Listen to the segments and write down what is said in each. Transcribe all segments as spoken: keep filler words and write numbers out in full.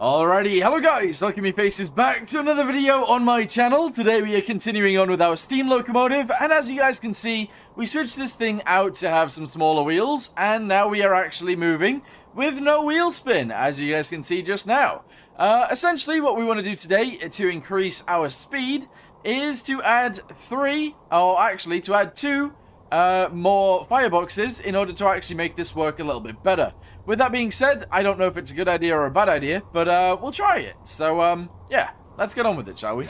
Alrighty, hello guys, welcome you faces back to another video on my channel. Today we are continuing on with our steam locomotive, and as you guys can see, we switched this thing out to have some smaller wheels, and now we are actually moving with no wheel spin, as you guys can see just now. Uh, essentially, what we want to do today to increase our speed is to add three, or actually to add two, Uh, more fireboxes in order to actually make this work a little bit better. With that being said, I don't know if it's a good idea or a bad idea, but uh, we'll try it. So um, yeah, let's get on with it, shall we?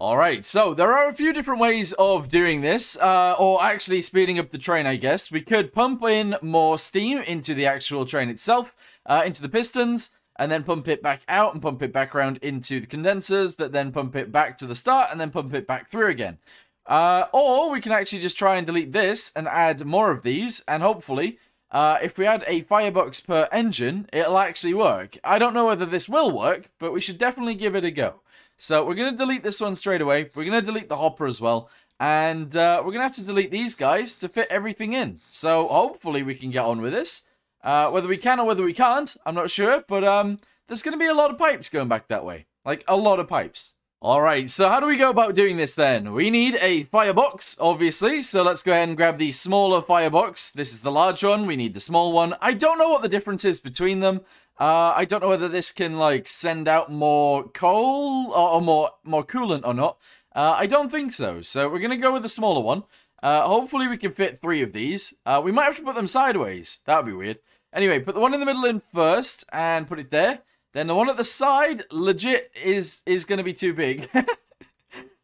Alright, so there are a few different ways of doing this, uh, or actually speeding up the train, I guess. We could pump in more steam into the actual train itself, uh, into the pistons, and then pump it back out and pump it back around into the condensers that then pump it back to the start and then pump it back through again. Uh, or we can actually just try and delete this and add more of these, and hopefully, uh, if we add a firebox per engine, it'll actually work. I don't know whether this will work, but we should definitely give it a go. So we're going to delete this one straight away. We're going to delete the hopper as well. And uh, we're going to have to delete these guys to fit everything in. So hopefully we can get on with this. Uh, whether we can or whether we can't, I'm not sure. But um, there's going to be a lot of pipes going back that way. Like, a lot of pipes. All right, so how do we go about doing this then? We need a firebox, obviously. So let's go ahead and grab the smaller firebox. This is the large one. We need the small one. I don't know what the difference is between them. Uh, I don't know whether this can, like, send out more coal or, or more, more coolant or not. Uh, I don't think so. So we're going to go with the smaller one. Uh, hopefully we can fit three of these. Uh, we might have to put them sideways. That would be weird. Anyway, put the one in the middle in first and put it there. Then the one at the side, legit, is, is going to be too big.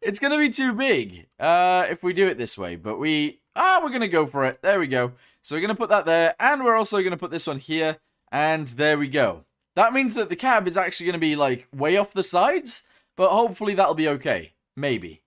It's going to be too big uh, if we do it this way. But we... Ah, we're going to go for it. There we go. So we're going to put that there. And we're also going to put this one here. And there we go. That means that the cab is actually going to be, like, way off the sides, but hopefully that'll be okay. Maybe.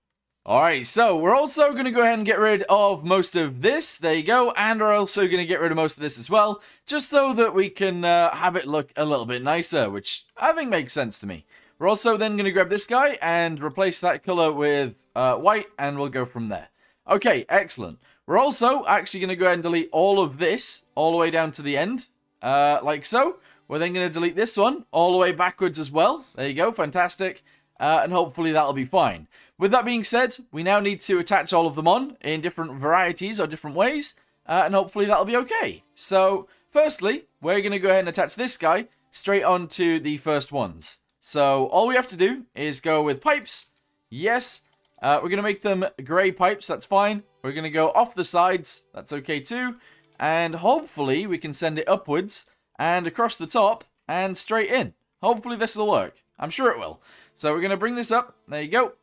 Alright, so we're also going to go ahead and get rid of most of this. There you go. And we're also going to get rid of most of this as well, just so that we can uh, have it look a little bit nicer, which I think makes sense to me. We're also then going to grab this guy and replace that color with uh, white, and we'll go from there. Okay, excellent. We're also actually going to go ahead and delete all of this, all the way down to the end. Uh, like so. We're then going to delete this one all the way backwards as well. There you go. Fantastic. Uh, and hopefully that'll be fine. With that being said, we now need to attach all of them on in different varieties or different ways. Uh, and hopefully that'll be okay. So, firstly, we're going to go ahead and attach this guy straight onto the first ones. So, all we have to do is go with pipes. Yes. Uh, we're going to make them grey pipes. That's fine. We're going to go off the sides. That's okay too. And hopefully we can send it upwards and across the top and straight in. Hopefully this will work. I'm sure it will. So we're going to bring this up. There you go.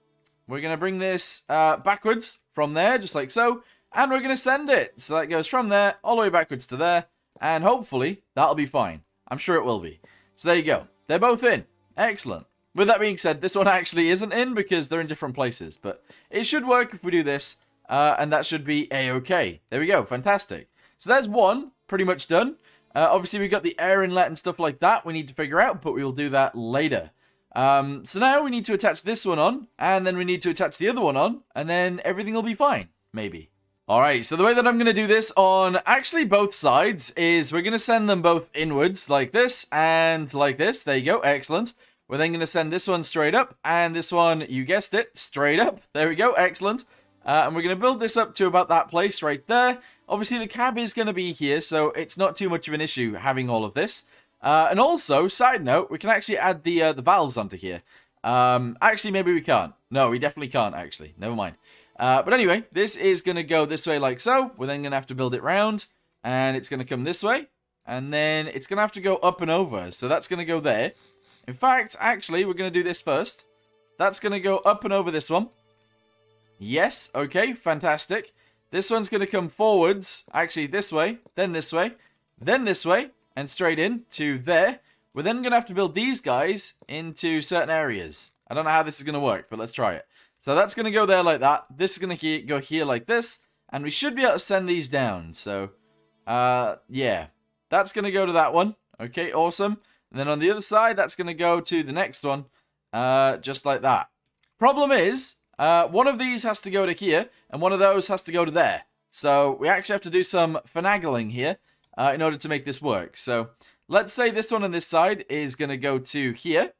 We're going to bring this uh, backwards from there, just like so. And we're going to send it. So that goes from there all the way backwards to there. And hopefully that'll be fine. I'm sure it will be. So there you go. They're both in. Excellent. With that being said, this one actually isn't in because they're in different places. But it should work if we do this. Uh, and that should be A-okay. There we go. Fantastic. So there's one, pretty much done. Uh, obviously, we've got the air inlet and stuff like that we need to figure out, but we will do that later. Um, so now we need to attach this one on, and then we need to attach the other one on, and then everything will be fine, maybe. All right, so the way that I'm going to do this on actually both sides is we're going to send them both inwards, like this, and like this. There you go, excellent. We're then going to send this one straight up, and this one, you guessed it, straight up. There we go, excellent. Uh, and we're going to build this up to about that place right there. Obviously, the cab is going to be here, so it's not too much of an issue having all of this. Uh, and also, side note, we can actually add the uh, the valves onto here. Um, actually, maybe we can't. No, we definitely can't, actually. Never mind. Uh, but anyway, this is going to go this way like so. We're then going to have to build it round, and it's going to come this way. And then it's going to have to go up and over, so that's going to go there. In fact, actually, we're going to do this first. That's going to go up and over this one. Yes, okay, fantastic. This one's going to come forwards, actually this way, then this way, then this way, and straight in to there. We're then going to have to build these guys into certain areas. I don't know how this is going to work, but let's try it. So that's going to go there like that. This is going to he go here like this, and we should be able to send these down. So, uh, yeah, that's going to go to that one. Okay, awesome. And then on the other side, that's going to go to the next one, uh, just like that. Problem is... Uh, one of these has to go to here, and one of those has to go to there. So we actually have to do some finagling here uh, in order to make this work. So let's say this one on this side is going to go to here.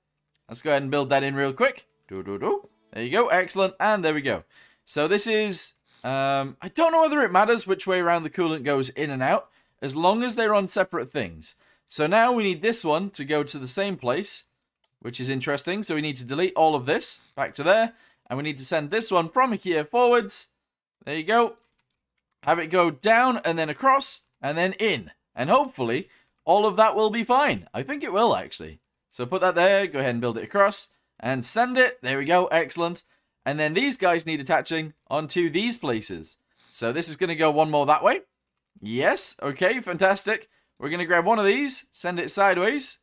Let's go ahead and build that in real quick. Do, do, do. There you go. Excellent. And there we go. So this is... Um, I don't know whether it matters which way around the coolant goes in and out, as long as they're on separate things. So now we need this one to go to the same place, which is interesting. So we need to delete all of this back to there. And we need to send this one from here forwards. There you go. Have it go down and then across and then in. And hopefully all of that will be fine. I think it will actually. So put that there. Go ahead and build it across and send it. There we go. Excellent. And then these guys need attaching onto these places. So this is going to go one more that way. Yes. Okay. Fantastic. We're going to grab one of these. Send it sideways.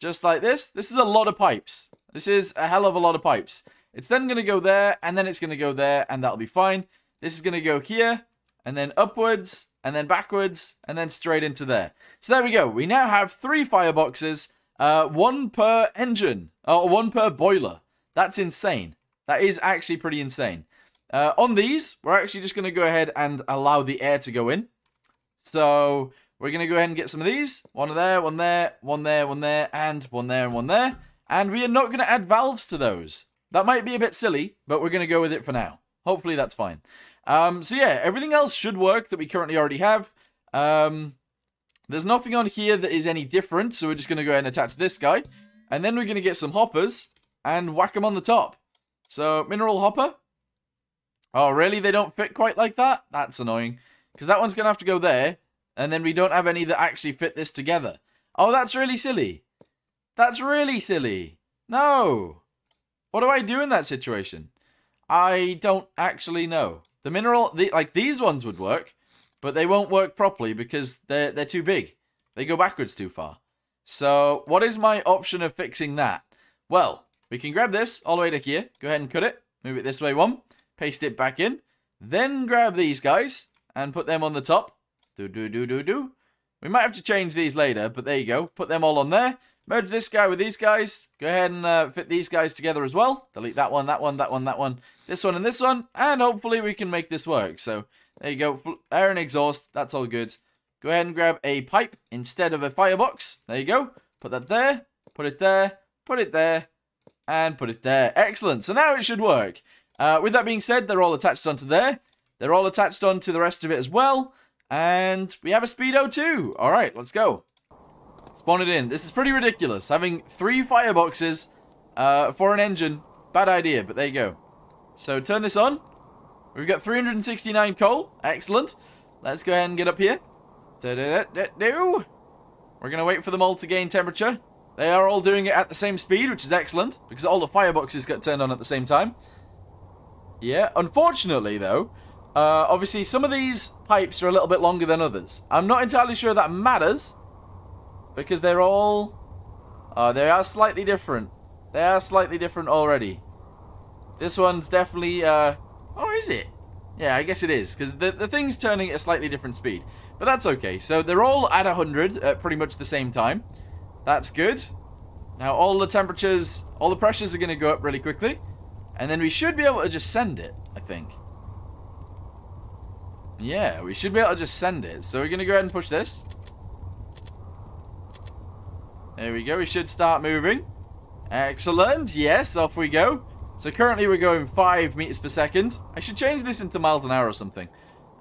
Just like this. This is a lot of pipes. This is a hell of a lot of pipes. It's then going to go there, and then it's going to go there, and that'll be fine. This is going to go here, and then upwards, and then backwards, and then straight into there. So there we go. We now have three fireboxes, uh, one per engine, or one per boiler. That's insane. That is actually pretty insane. Uh, on these, we're actually just going to go ahead and allow the air to go in. So we're going to go ahead and get some of these. One there, one there, one there, one there, and one there, and one there. And we are not going to add valves to those. That might be a bit silly, but we're going to go with it for now. Hopefully that's fine. Um, so yeah, everything else should work that we currently already have. Um, there's nothing on here that is any different, so we're just going to go ahead and attach this guy. And then we're going to get some hoppers and whack them on the top. So, mineral hopper. Oh, really? They don't fit quite like that? That's annoying. Because that one's going to have to go there, and then we don't have any that actually fit this together. Oh, that's really silly. That's really silly. No. What do I do in that situation? I don't actually know. The mineral, the, like these ones would work, but they won't work properly because they're, they're too big. They go backwards too far. So what is my option of fixing that? Well, we can grab this all the way to here. Go ahead and cut it. Move it this way one. Paste it back in. Then grab these guys and put them on the top. Do, do, do, do, do. We might have to change these later, but there you go. Put them all on there. Merge this guy with these guys. Go ahead and uh, fit these guys together as well. Delete that one, that one, that one, that one, this one, and this one. And hopefully we can make this work. So there you go. Air and exhaust. That's all good. Go ahead and grab a pipe instead of a firebox. There you go. Put that there. Put it there. Put it there. And put it there. Excellent. So now it should work. Uh, with that being said, they're all attached onto there. They're all attached onto the rest of it as well. And we have a speedo too. All right, let's go. Spawn it in. This is pretty ridiculous. Having three fireboxes uh, for an engine. Bad idea, but there you go. So turn this on. We've got three hundred sixty-nine coal. Excellent. Let's go ahead and get up here. Da -da -da -da -do. We're going to wait for them all to gain temperature. They are all doing it at the same speed, which is excellent, because all the fireboxes got turned on at the same time. Yeah, unfortunately, though, uh, obviously some of these pipes are a little bit longer than others. I'm not entirely sure that matters, because they're all... Uh, they are slightly different. They are slightly different already. This one's definitely... Uh, oh, is it? Yeah, I guess it is. Because the, the thing's turning at a slightly different speed. But that's okay. So they're all at one hundred at pretty much the same time. That's good. Now all the temperatures... All the pressures are going to go up really quickly. And then we should be able to just send it, I think. Yeah, we should be able to just send it. So we're going to go ahead and push this. There we go. We should start moving. Excellent. Yes, off we go. So currently we're going five meters per second. I should change this into miles an hour or something.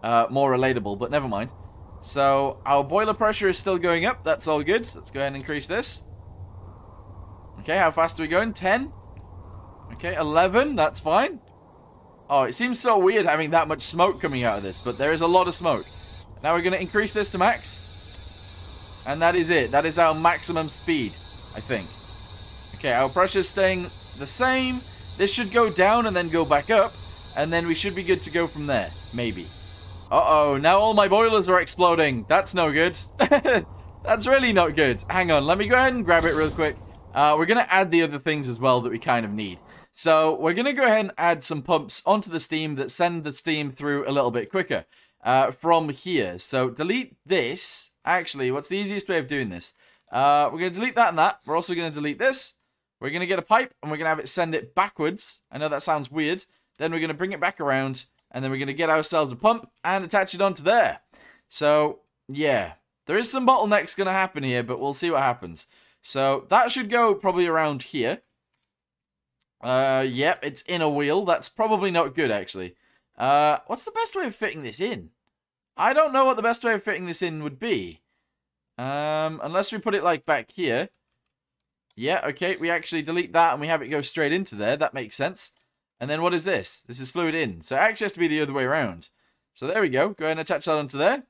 Uh, more relatable, but never mind. So our boiler pressure is still going up. That's all good. Let's go ahead and increase this. Okay, how fast are we going? ten. Okay, eleven. That's fine. Oh, it seems so weird having that much smoke coming out of this, but there is a lot of smoke. Now we're going to increase this to max. And that is it. That is our maximum speed, I think. Okay, our pressure's staying the same. This should go down and then go back up. And then we should be good to go from there. Maybe. Uh-oh, now all my boilers are exploding. That's no good. That's really not good. Hang on, let me go ahead and grab it real quick. Uh, we're going to add the other things as well that we kind of need. So we're going to go ahead and add some pumps onto the steam that send the steam through a little bit quicker uh, from here. So delete this. Actually, what's the easiest way of doing this? Uh, we're going to delete that and that. We're also going to delete this. We're going to get a pipe, and we're going to have it send it backwards. I know that sounds weird, Then we're going to bring it back around, and then we're going to get ourselves a pump and attach it onto there. So, yeah. There is some bottlenecks going to happen here, but we'll see what happens. So, that should go probably around here. Uh, yep, it's in a wheel. That's probably not good, actually. Uh, what's the best way of fitting this in? I don't know what the best way of fitting this in would be. Um, unless we put it, like, back here. Yeah, okay, we actually delete that and we have it go straight into there. That makes sense. And then what is this? This is fluid in. So it actually has to be the other way around. So there we go. Go ahead and attach that onto there.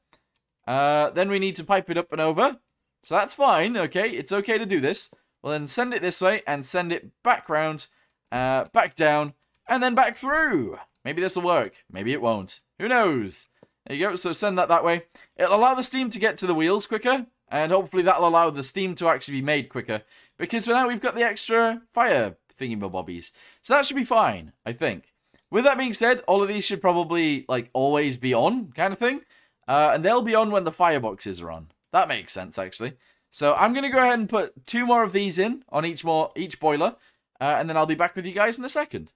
Uh, then we need to pipe it up and over. So that's fine, okay. It's okay to do this. We'll then send it this way and send it back round, uh, back down, and then back through. Maybe this will work. Maybe it won't. Who knows? There you go. So send that that way. It'll allow the steam to get to the wheels quicker. And hopefully that'll allow the steam to actually be made quicker. Because for now we've got the extra fire thingy-bobbies. So that should be fine, I think. With that being said, all of these should probably, like, always be on kind of thing. Uh, and they'll be on when the fireboxes are on. That makes sense, actually. So I'm going to go ahead and put two more of these in on each more each boiler. Uh, and then I'll be back with you guys in a second.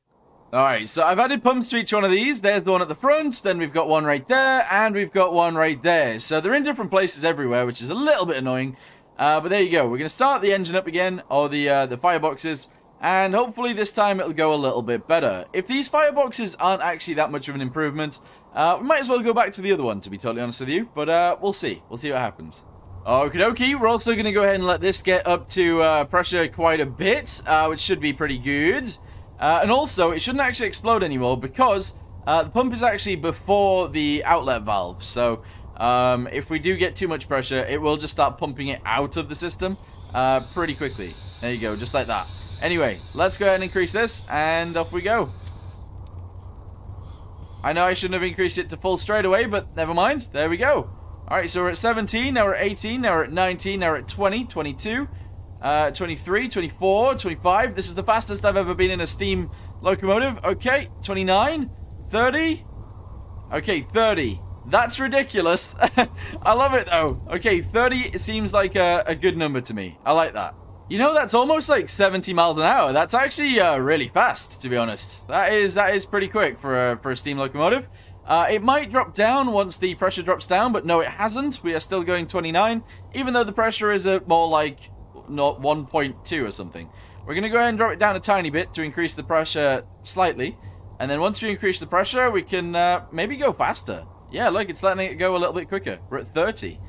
Alright, so I've added pumps to each one of these. There's the one at the front, then we've got one right there, and we've got one right there. So they're in different places everywhere, which is a little bit annoying. Uh, but there you go. We're going to start the engine up again, or the, uh, the fireboxes, and hopefully this time it'll go a little bit better. If these fireboxes aren't actually that much of an improvement, uh, we might as well go back to the other one, to be totally honest with you. But uh, we'll see. We'll see what happens. Okie dokie, we're also going to go ahead and let this get up to uh, pressure quite a bit, uh, which should be pretty good. Uh, and also, it shouldn't actually explode anymore because uh, the pump is actually before the outlet valve. So, um, if we do get too much pressure, it will just start pumping it out of the system uh, pretty quickly. There you go, just like that. Anyway, let's go ahead and increase this, and off we go. I know I shouldn't have increased it to full straight away, but never mind. There we go. Alright, so we're at seventeen, now we're at eighteen, now we're at nineteen, now we're at twenty, twenty-two. Uh, twenty-three, twenty-four, twenty-five. This is the fastest I've ever been in a steam locomotive. Okay, twenty-nine, thirty. Okay, thirty. That's ridiculous. I love it, though. Okay, thirty seems like a, a good number to me. I like that. You know, that's almost like seventy miles an hour. That's actually uh, really fast, to be honest. That is that is pretty quick for a, for a steam locomotive. Uh, it might drop down once the pressure drops down, but no, it hasn't. We are still going twenty-nine, even though the pressure is a more like... not one point two or something. We're going to go ahead and drop it down a tiny bit to increase the pressure slightly. And then once we increase the pressure, we can uh, maybe go faster. Yeah, look, it's letting it go a little bit quicker. We're at thirty.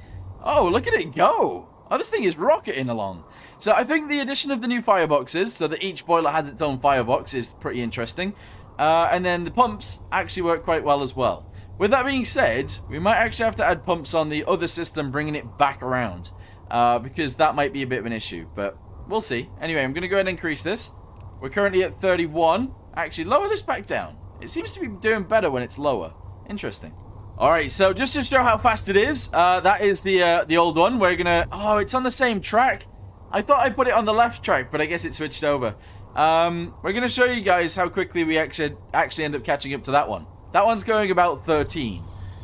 Oh, look at it go. Oh, this thing is rocketing along. So I think the addition of the new fireboxes, so that each boiler has its own firebox, is pretty interesting. Uh, and then the pumps actually work quite well as well. With that being said, we might actually have to add pumps on the other system, bringing it back around. Uh, because that might be a bit of an issue, but we'll see. Anyway, I'm going to go ahead and increase this. We're currently at thirty-one. Actually, lower this back down. It seems to be doing better when it's lower. Interesting. Alright, so just to show how fast it is, uh, that is the uh, the old one. We're going to... Oh, it's on the same track. I thought I put it on the left track, but I guess it switched over. Um, we're going to show you guys how quickly we actually, actually end up catching up to that one. That one's going about thirteen.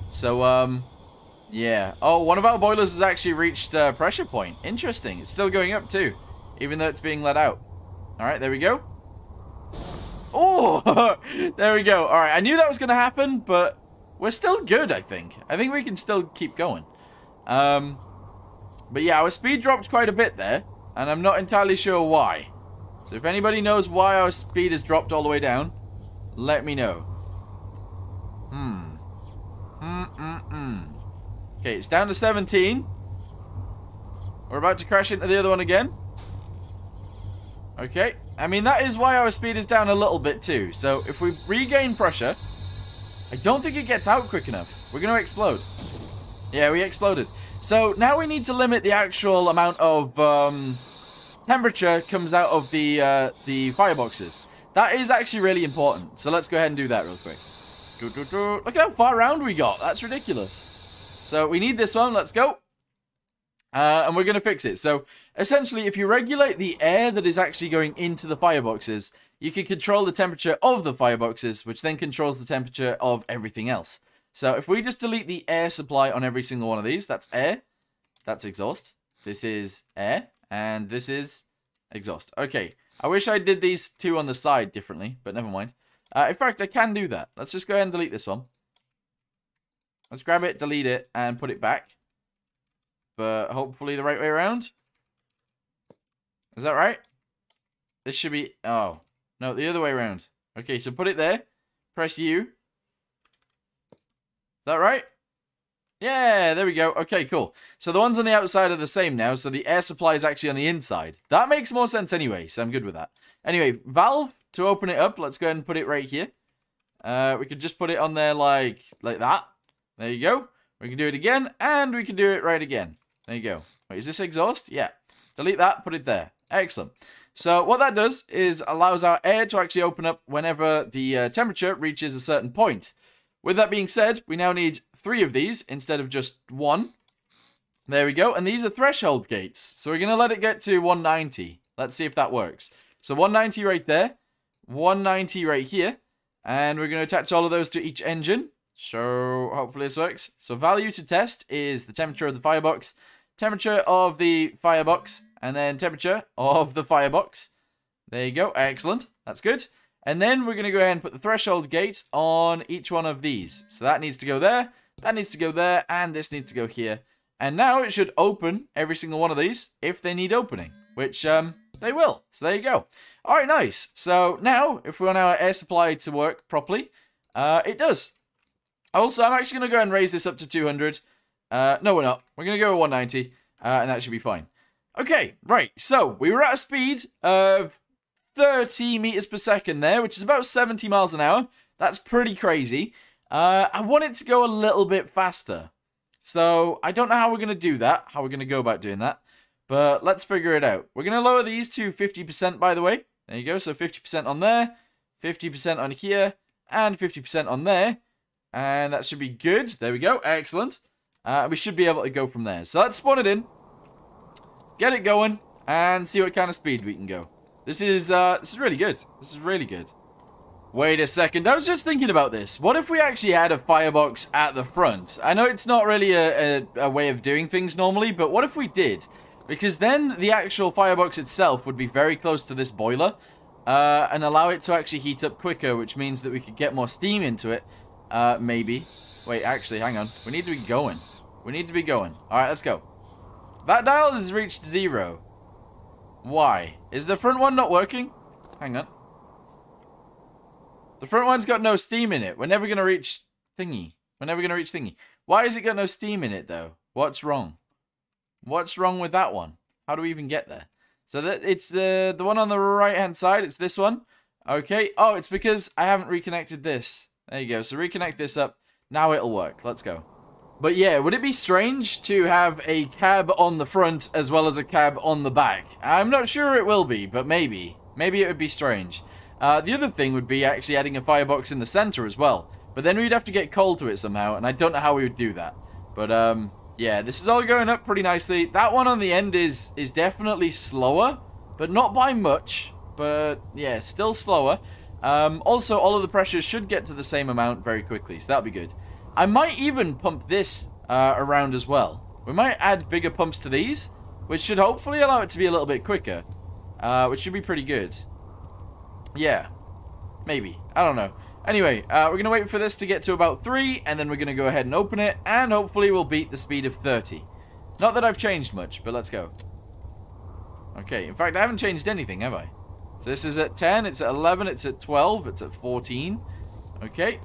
So, um... yeah. Oh, one of our boilers has actually reached uh, pressure point. Interesting. It's still going up too, even though it's being let out. All right, there we go. Oh, there we go. All right, I knew that was going to happen, but we're still good, I think. I think we can still keep going. Um, but yeah, our speed dropped quite a bit there, and I'm not entirely sure why. So if anybody knows why our speed has dropped all the way down, let me know. Hmm. Mm-mm-mm. Okay, it's down to seventeen. We're about to crash into the other one again. Okay. I mean, that is why our speed is down a little bit too. So, if we regain pressure, I don't think it gets out quick enough. We're going to explode. Yeah, we exploded. So, now we need to limit the actual amount of um, temperature comes out of the, uh, the fireboxes. That is actually really important. So, let's go ahead and do that real quick. Do, do, do. Look at how far round we got. That's ridiculous. So we need this one, let's go. Uh, and we're going to fix it. So essentially, if you regulate the air that is actually going into the fireboxes, you can control the temperature of the fireboxes, which then controls the temperature of everything else. So if we just delete the air supply on every single one of these, that's air, that's exhaust, this is air, and this is exhaust. Okay, I wish I did these two on the side differently, but never mind. Uh, in fact, I can do that. Let's just go ahead and delete this one. Let's grab it, delete it, and put it back. But hopefully the right way around. Is that right? This should be... Oh. No, the other way around. Okay, so put it there. Press U. Is that right? Yeah, there we go. Okay, cool. So the ones on the outside are the same now, so the air supply is actually on the inside. That makes more sense anyway, so I'm good with that. Anyway, valve, to open it up, let's go ahead and put it right here. Uh, we could just put it on there like like that. There you go. We can do it again, and we can do it right again. There you go. Wait, is this exhaust? Yeah. Delete that, put it there. Excellent. So what that does is allows our air to actually open up whenever the uh, temperature reaches a certain point. With that being said, we now need three of these instead of just one. There we go. And these are threshold gates. So we're going to let it get to one ninety. Let's see if that works. So one ninety right there. one ninety right here. And we're going to attach all of those to each engine. So hopefully this works. So value to test is the temperature of the firebox. Temperature of the firebox. And then temperature of the firebox. There you go. Excellent. That's good. And then we're going to go ahead and put the threshold gate on each one of these. So that needs to go there. That needs to go there. And this needs to go here. And now it should open every single one of these if they need opening. Which um, they will. So there you go. All right, nice. So now, if we want our air supply to work properly, uh, it does. Also, I'm actually going to go ahead and raise this up to two hundred. Uh, no, we're not. We're going to go with one ninety. Uh, and that should be fine. Okay, right, so we were at a speed of thirty meters per second there, which is about seventy miles an hour. That's pretty crazy. Uh, I want it to go a little bit faster. So I don't know how we're going to do that, how we're going to go about doing that, but let's figure it out. We're going to lower these to fifty percent, by the way. There you go, so fifty percent on there, fifty percent on here, and fifty percent on there. And that should be good. There we go, excellent. Uh, we should be able to go from there. So let's spawn it in. Get it going and see what kind of speed we can go. This is uh, this is really good. This is really good. Wait a second. I was just thinking about this. What if we actually had a firebox at the front? I know it's not really a, a, a way of doing things normally, but what if we did? Because then the actual firebox itself would be very close to this boiler uh, and allow it to actually heat up quicker, which means that we could get more steam into it, uh, maybe. Wait, actually, hang on. We need to be going. We need to be going. All right, let's go. That dial has reached zero. Why? Is the front one not working? Hang on. The front one's got no steam in it. We're never going to reach thingy. We're never going to reach thingy. Why has it got no steam in it, though? What's wrong? What's wrong with that one? How do we even get there? So that it's the, the one on the right-hand side. It's this one. Okay. Oh, it's because I haven't reconnected this. There you go. So reconnect this up. Now it'll work. Let's go. But yeah, would it be strange to have a cab on the front as well as a cab on the back? I'm not sure it will be, but maybe. Maybe it would be strange. Uh, the other thing would be actually adding a firebox in the center as well. But then we'd have to get coal to it somehow, and I don't know how we would do that. But um, yeah, this is all going up pretty nicely. That one on the end is, is definitely slower, but not by much. But yeah, still slower. Um, also, all of the pressures should get to the same amount very quickly, so that'll be good. I might even pump this uh, around as well. We might add bigger pumps to these, which should hopefully allow it to be a little bit quicker, uh, which should be pretty good. Yeah, maybe. I don't know. Anyway, uh, we're going to wait for this to get to about three, and then we're going to go ahead and open it, and hopefully we'll beat the speed of thirty. Not that I've changed much, but let's go. Okay, in fact, I haven't changed anything, have I? So this is at ten, it's at eleven, it's at twelve, it's at fourteen. Okay.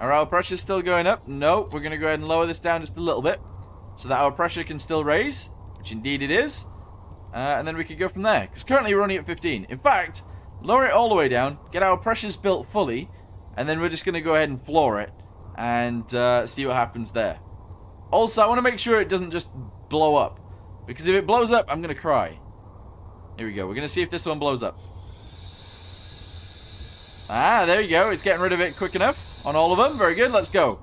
Are our pressures still going up? No, we're going to go ahead and lower this down just a little bit so that our pressure can still raise, which indeed it is. Uh, and then we could go from there, because currently we're only at fifteen. In fact, lower it all the way down, get our pressures built fully, and then we're just going to go ahead and floor it and uh, see what happens there. Also, I want to make sure it doesn't just blow up, because if it blows up, I'm going to cry. Here we go. We're going to see if this one blows up. Ah, there you go. It's getting rid of it quick enough on all of them. Very good. Let's go.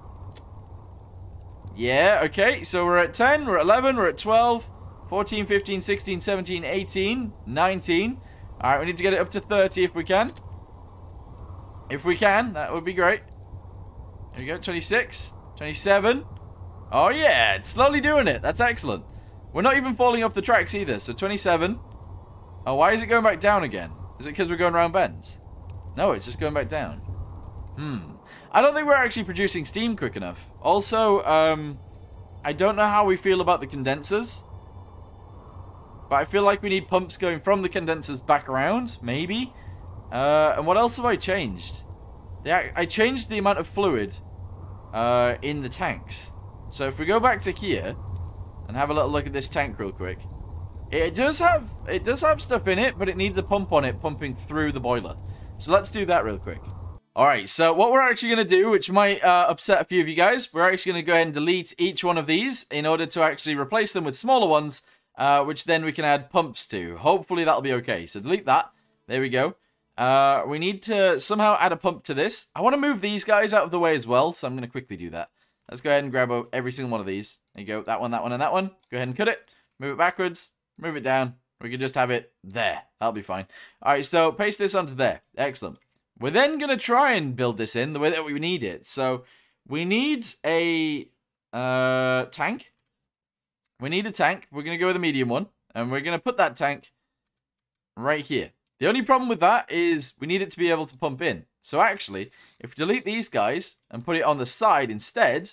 Yeah, okay. So we're at ten, we're at eleven, we're at twelve, fourteen, fifteen, sixteen, seventeen, eighteen, nineteen. All right, we need to get it up to thirty if we can. If we can, that would be great. There we go. twenty-six, twenty-seven. Oh, yeah. It's slowly doing it. That's excellent. We're not even falling off the tracks either. So twenty-seven. Oh, why is it going back down again? Is it because we're going around bends? No, it's just going back down. Hmm. I don't think we're actually producing steam quick enough. Also, um, I don't know how we feel about the condensers. But I feel like we need pumps going from the condensers back around, maybe. Uh, and what else have I changed? Yeah, I changed the amount of fluid uh, in the tanks. So if we go back to here and have a little look at this tank real quick. It does have it does have stuff in it, but it needs a pump on it pumping through the boiler. So let's do that real quick. Alright, so what we're actually going to do, which might uh, upset a few of you guys, we're actually going to go ahead and delete each one of these in order to actually replace them with smaller ones, uh, which then we can add pumps to. Hopefully that'll be okay. So delete that. There we go. Uh, we need to somehow add a pump to this. I want to move these guys out of the way as well, so I'm going to quickly do that. Let's go ahead and grab every single one of these. There you go. That one, that one, and that one. Go ahead and cut it. Move it backwards. Move it down. We can just have it there. That'll be fine. All right, so paste this onto there. Excellent. We're then going to try and build this in the way that we need it. So we need a uh, tank. We need a tank. We're going to go with a medium one. And we're going to put that tank right here. The only problem with that is we need it to be able to pump in. So actually, if we delete these guys and put it on the side instead,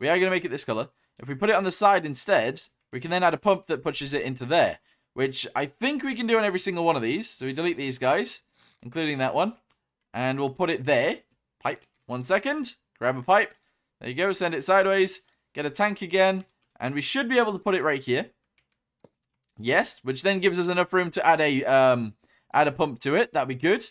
we are going to make it this color. If we put it on the side instead, we can then add a pump that pushes it into there, which I think we can do on every single one of these. So we delete these guys, including that one, and we'll put it there. Pipe. One second. Grab a pipe. There you go. Send it sideways. Get a tank again, and we should be able to put it right here. Yes, which then gives us enough room to add a um, add a pump to it. That'd be good.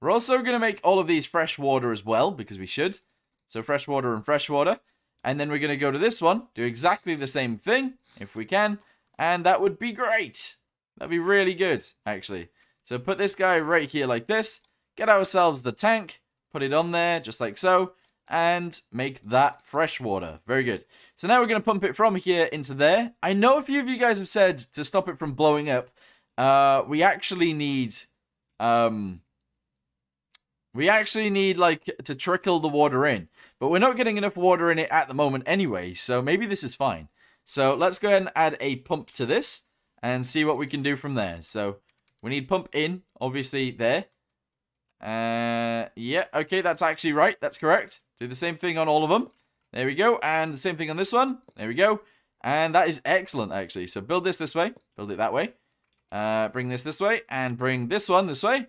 We're also going to make all of these fresh water as well, because we should. So fresh water and fresh water. And then we're going to go to this one, do exactly the same thing, if we can. And that would be great. That'd be really good, actually. So put this guy right here like this. Get ourselves the tank. Put it on there, just like so. And make that fresh water. Very good. So now we're going to pump it from here into there. I know a few of you guys have said to stop it from blowing up. Uh, we actually need... Um, we actually need, like, to trickle the water in. But we're not getting enough water in it at the moment anyway, so maybe this is fine. So let's go ahead and add a pump to this and see what we can do from there. So we need pump in, obviously, there. Uh, yeah, okay, that's actually right. That's correct. Do the same thing on all of them. There we go. And the same thing on this one. There we go. And that is excellent, actually. So build this this way. Build it that way. Uh, bring this this way. And bring this one this way.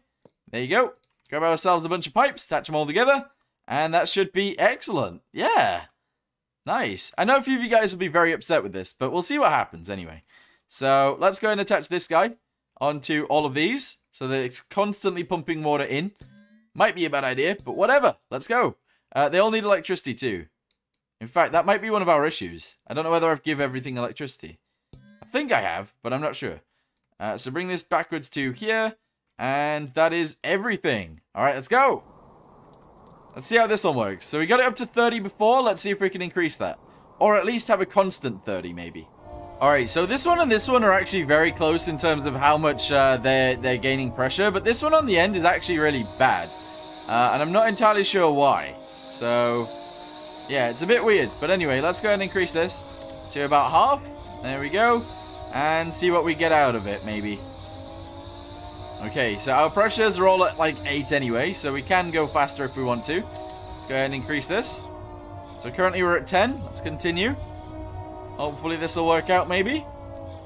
There you go. Grab ourselves a bunch of pipes, attach them all together, and that should be excellent. Yeah. Nice. I know a few of you guys will be very upset with this, but we'll see what happens anyway. So let's go and attach this guy onto all of these so that it's constantly pumping water in. Might be a bad idea, but whatever. Let's go. Uh, they all need electricity too. In fact, that might be one of our issues. I don't know whether I've given everything electricity. I think I have, but I'm not sure. Uh, so bring this backwards to here. And that is everything. All right, let's go. Let's see how this one works. So we got it up to thirty before. Let's see if we can increase that. Or at least have a constant thirty, maybe. All right, so this one and this one are actually very close in terms of how much uh, they're, they're gaining pressure. But this one on the end is actually really bad. Uh, and I'm not entirely sure why. So, yeah, it's a bit weird. But anyway, let's go ahead and increase this to about half. There we go. And see what we get out of it, maybe. Okay, so our pressures are all at like eight anyway, so we can go faster if we want to. Let's go ahead and increase this. So currently we're at ten. Let's continue. Hopefully this will work out maybe.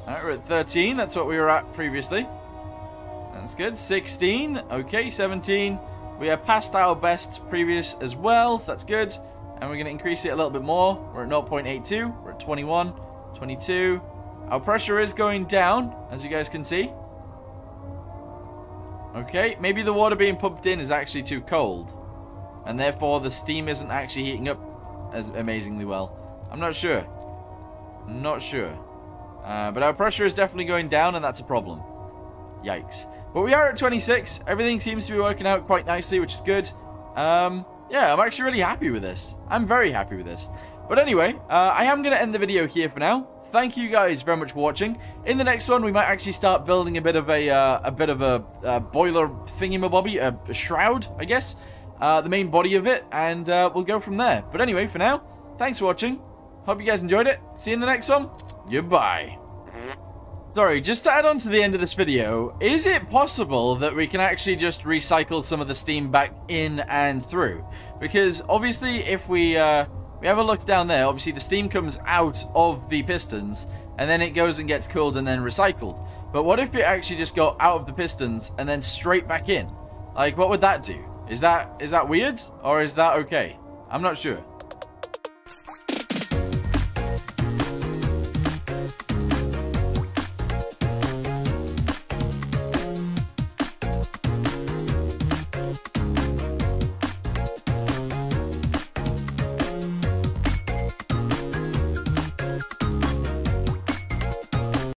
Alright, we're at thirteen. That's what we were at previously. That's good. sixteen. Okay, seventeen. We are past our best previous as well, so that's good. And we're going to increase it a little bit more. We're at zero point eight two. We're at twenty-one. twenty-two. Our pressure is going down, as you guys can see. Okay, maybe the water being pumped in is actually too cold. And therefore, the steam isn't actually heating up as amazingly well. I'm not sure. Not sure. Uh, but our pressure is definitely going down, and that's a problem. Yikes. But we are at twenty-six. Everything seems to be working out quite nicely, which is good. Um, yeah, I'm actually really happy with this. I'm very happy with this. But anyway, uh, I am going to end the video here for now. Thank you guys very much for watching. In the next one, we might actually start building a bit of a uh, a bit of a, a boiler thingamabobby, a, a shroud, I guess, uh, the main body of it, and uh, we'll go from there. But anyway, for now, thanks for watching. Hope you guys enjoyed it. See you in the next one. Goodbye. Sorry, just to add on to the end of this video, is it possible that we can actually just recycle some of the steam back in and through? Because obviously if we uh, we have a look down there, obviously the steam comes out of the pistons and then it goes and gets cooled and then recycled. But what if it actually just got out of the pistons and then straight back in? Like, what would that do? Is that is that weird or is that okay? I'm not sure.